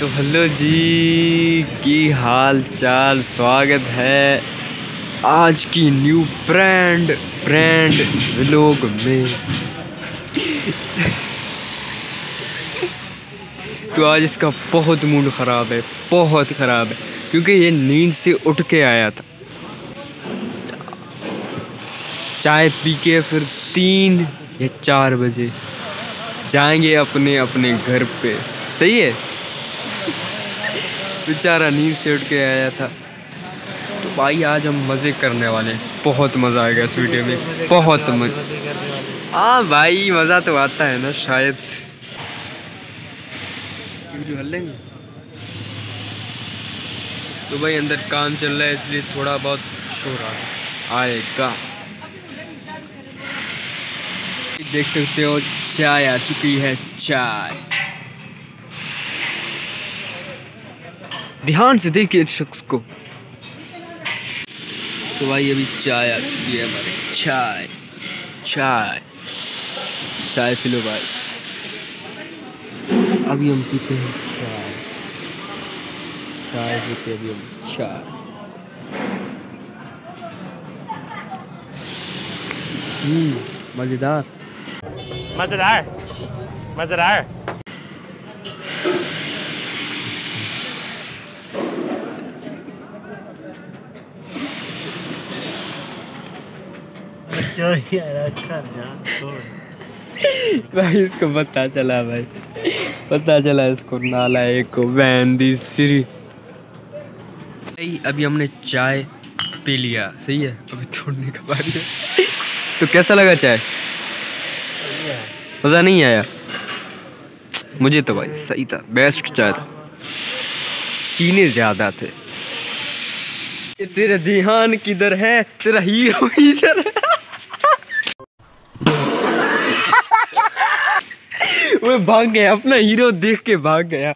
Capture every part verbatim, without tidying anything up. तो हेलो जी, की हाल चाल। स्वागत है आज की न्यू ब्रांड ब्रांड व्लॉग में। तो आज इसका बहुत मूड ख़राब है, बहुत ख़राब है, क्योंकि ये नींद से उठ के आया था, चाय पी के। फिर तीन या चार बजे जाएंगे अपने अपने घर पे। सही है, बेचारा नींद से उठ के आया था। तो भाई आज हम मज़े करने वाले हैं, बहुत मज़ा आएगा इस वीडियो में, बहुत मज़ा। हाँ भाई, मज़ा तो आता है ना। शायद वीडियो हल लेंगे। तो भाई अंदर काम चल रहा है, इसलिए थोड़ा बहुत शोर आएगा। देख सकते हो चाय आ चुकी है। चाय ध्यान से देखिए इस शख्स को। तो भाई अभी चाय आ चुकी है हमारे। चाय चाय चाय पिलो भाई। अभी हम पीते हैं चाय चाय पीते अभी हम चाय। हम्म, मज़ेदार मज़ेदार मज़ेदार। भाई इसको पता चला, भाई पता चला इसको, नालायक को, बहंदी सिरी। अभी हमने चाय पी लिया। सही है, अभी छोड़ने का बारी है। तो कैसा लगा चाय? मज़ा नहीं आया? मुझे तो भाई सही था, बेस्ट चाय था। चीनी ज़्यादा थे। तेरा ध्यान किधर है, तेरा हीरो इधर है। वो भाग गया, अपना हीरो देख के भाग गया।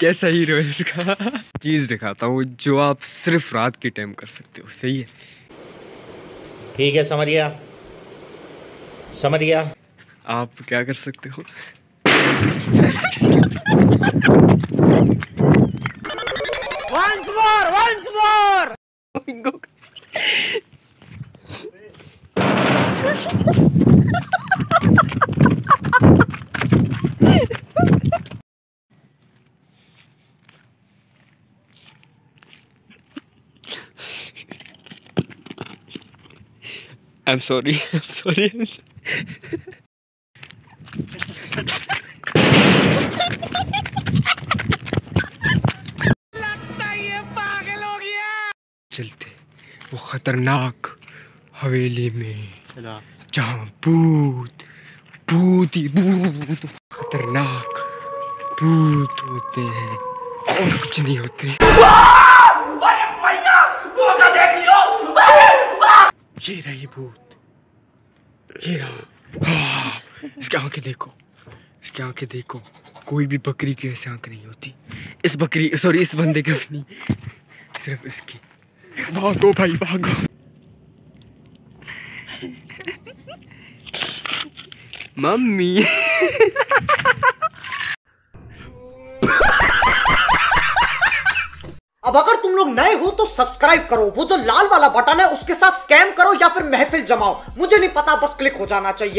कैसा हीरो है इसका। चीज़ दिखाता हूँ जो आप सिर्फ रात के टाइम कर सकते हो। सही है, ठीक है, समझ गया समझ गया। आप क्या कर सकते हो। once more, once more. I'm sorry, I'm sorry, I'm sorry. लगता ये पागल हो गया। चलते वो खतरनाक हवेली में, जहाँ भूत भूत ही भूत, खतरनाक भूत होते हैं और कुछ नहीं होते। अरे भैया, तो देख लियो। ये रही भूत, ये रहा। इसकी आंखें देखो, इसकी आंखें देखो। कोई भी बकरी की ऐसी आंख नहीं होती। इस बकरी, सॉरी, इस बंदे की अपनी, सिर्फ इसकी। भागो भाई भागो। मम्मी अब अगर तुम लोग नए हो तो सब्सक्राइब करो, वो जो लाल वाला बटन है उसके साथ स्कैम करो या फिर महफिल जमाओ, मुझे नहीं पता, बस क्लिक हो जाना चाहिए।